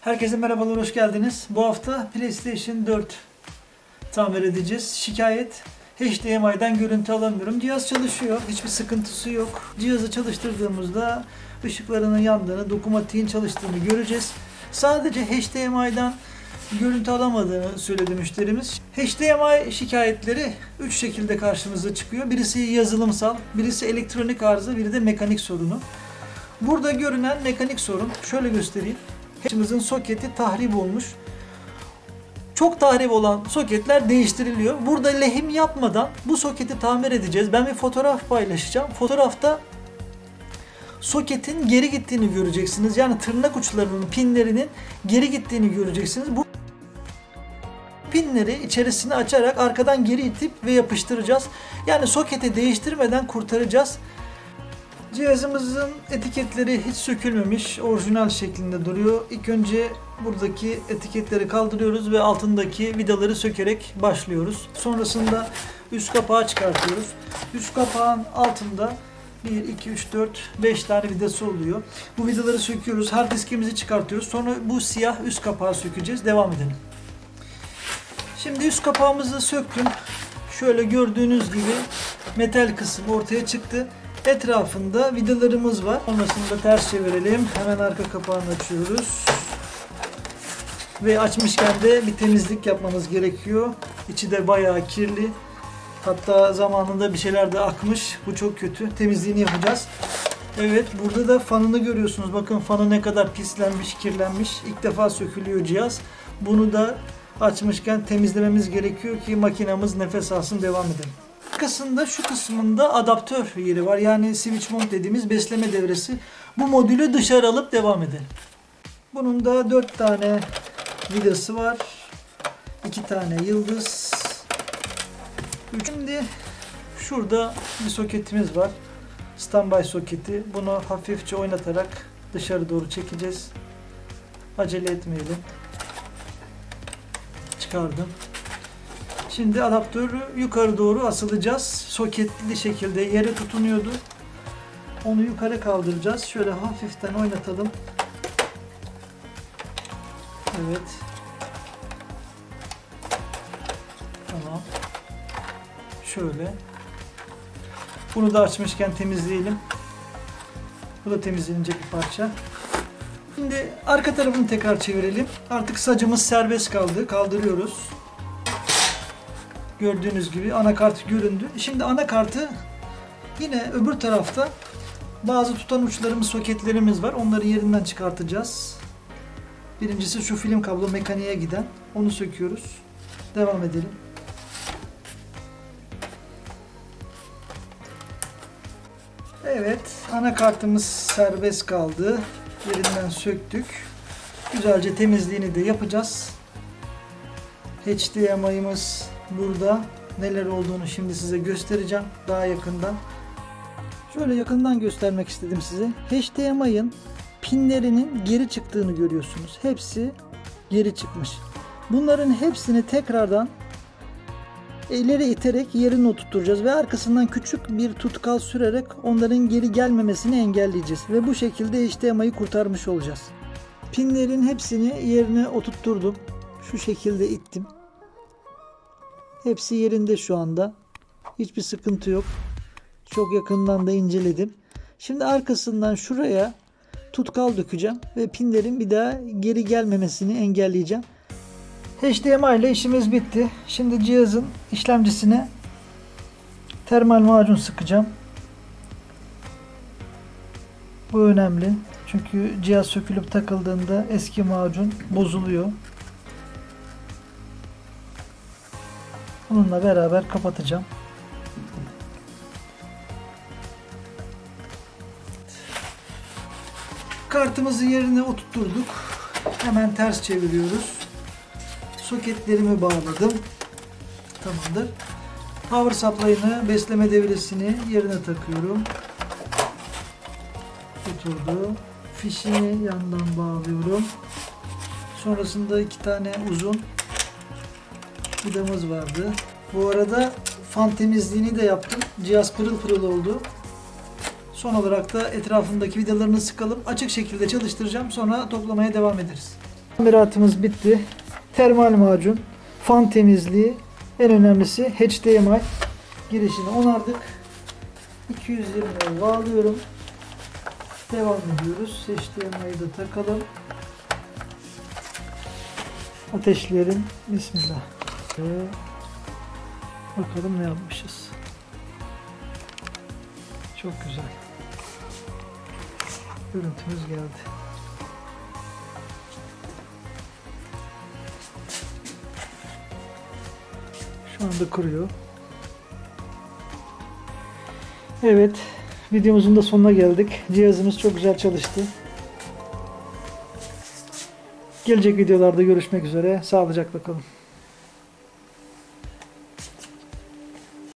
Herkese merhabalar, hoş geldiniz. Bu hafta PlayStation 4 tamir edeceğiz. Şikayet: HDMI'den görüntü alamıyorum. Cihaz çalışıyor, hiçbir sıkıntısı yok. Cihazı çalıştırdığımızda ışıklarının yandığını, dokunmatiğin çalıştığını göreceğiz. Sadece HDMI'den görüntü alamadığını söyledi müşterimiz. HDMI şikayetleri 3 şekilde karşımıza çıkıyor. Birisi yazılımsal, birisi elektronik arıza, biri de mekanik sorunu. Burada görünen mekanik sorun, şöyle göstereyim. Switch'imizin soketi tahrip olmuş. Çok tahrip olan soketler değiştiriliyor. Burada lehim yapmadan bu soketi tamir edeceğiz. Ben bir fotoğraf paylaşacağım. Fotoğrafta soketin geri gittiğini göreceksiniz. Yani tırnak uçlarının, pinlerinin geri gittiğini göreceksiniz. Bu pinleri içerisini açarak arkadan geri itip ve yapıştıracağız. Yani soketi değiştirmeden kurtaracağız. Cihazımızın etiketleri hiç sökülmemiş, orijinal şeklinde duruyor. İlk önce buradaki etiketleri kaldırıyoruz ve altındaki vidaları sökerek başlıyoruz. Sonrasında üst kapağı çıkartıyoruz. Üst kapağın altında 1, 2, 3, 4, 5 tane vidası oluyor. Bu vidaları söküyoruz, hard diskimizi çıkartıyoruz. Sonra bu siyah üst kapağı sökeceğiz. Devam edelim. Şimdi üst kapağımızı söktüm. Şöyle gördüğünüz gibi metal kısmı ortaya çıktı. Etrafında vidalarımız var. Sonrasında ters çevirelim. Hemen arka kapağını açıyoruz. Ve açmışken de bir temizlik yapmamız gerekiyor. İçi de bayağı kirli. Hatta zamanında bir şeyler de akmış. Bu çok kötü. Temizliğini yapacağız. Evet, burada da fanını görüyorsunuz. Bakın fanı ne kadar pislenmiş, kirlenmiş. İlk defa sökülüyor cihaz. Bunu da açmışken temizlememiz gerekiyor ki makinamız nefes alsın. Devam edelim. Arkasında şu kısmında adaptör yeri var. Yani switch mount dediğimiz besleme devresi. Bu modülü dışarı alıp devam edelim. Bunun da 4 tane vidası var. 2 tane yıldız. Şimdi şurada bir soketimiz var. Standby soketi. Bunu hafifçe oynatarak dışarı doğru çekeceğiz. Acele etmeyelim. Çıkardım. Şimdi adaptörü yukarı doğru asılacağız. Soketli şekilde yere tutunuyordu. Onu yukarı kaldıracağız. Şöyle hafiften oynatalım. Evet. Tamam. Şöyle. Bunu da açmışken temizleyelim. Bu da temizlenecek bir parça. Şimdi arka tarafını tekrar çevirelim. Artık sacımız serbest kaldı. Kaldırıyoruz. Gördüğünüz gibi anakart göründü. Şimdi anakartı yine öbür tarafta bazı tutan uçlarımız, soketlerimiz var. Onları yerinden çıkartacağız. Birincisi şu film kablo, mekaniğe giden. Onu söküyoruz. Devam edelim. Evet, anakartımız serbest kaldı. Yerinden söktük. Güzelce temizliğini de yapacağız. HDMI'miz burada, neler olduğunu şimdi size göstereceğim daha yakından. Şöyle yakından göstermek istedim size. HDMI'nin pinlerinin geri çıktığını görüyorsunuz. Hepsi geri çıkmış. Bunların hepsini tekrardan ileri iterek yerine oturtacağız ve arkasından küçük bir tutkal sürerek onların geri gelmemesini engelleyeceğiz ve bu şekilde HDMI'yi kurtarmış olacağız. Pinlerin hepsini yerine oturtturdum. Şu şekilde ittim. Hepsi yerinde şu anda. Hiçbir sıkıntı yok. Çok yakından da inceledim. Şimdi arkasından şuraya tutkal dökeceğim ve pinlerin bir daha geri gelmemesini engelleyeceğim. HDMI ile işimiz bitti. Şimdi cihazın işlemcisine termal macun sıkacağım. Bu önemli. Çünkü cihaz sökülüp takıldığında eski macun bozuluyor. Bununla beraber kapatacağım. Kartımızı yerine oturtturduk. Hemen ters çeviriyoruz. Soketlerimi bağladım. Tamamdır. Power supply'ını, besleme devresini yerine takıyorum. Oturdu. Fişini yandan bağlıyorum. Sonrasında 2 tane uzun vidamız vardı. Bu arada fan temizliğini de yaptım. Cihaz pırıl pırıl oldu. Son olarak da etrafındaki vidalarını sıkalım. Açık şekilde çalıştıracağım. Sonra toplamaya devam ederiz. Tamiratımız bitti. Termal macun, fan temizliği, en önemlisi HDMI girişini onardık. 220'ye bağlıyorum. Devam ediyoruz. HDMI'yi de takalım. Ateşleyelim. Bismillah. Bakalım ne yapmışız. Çok güzel. Görüntümüz geldi. Şu anda kuruyor. Evet. Videomuzun da sonuna geldik. Cihazımız çok güzel çalıştı. Gelecek videolarda görüşmek üzere. Sağlıcakla kalın.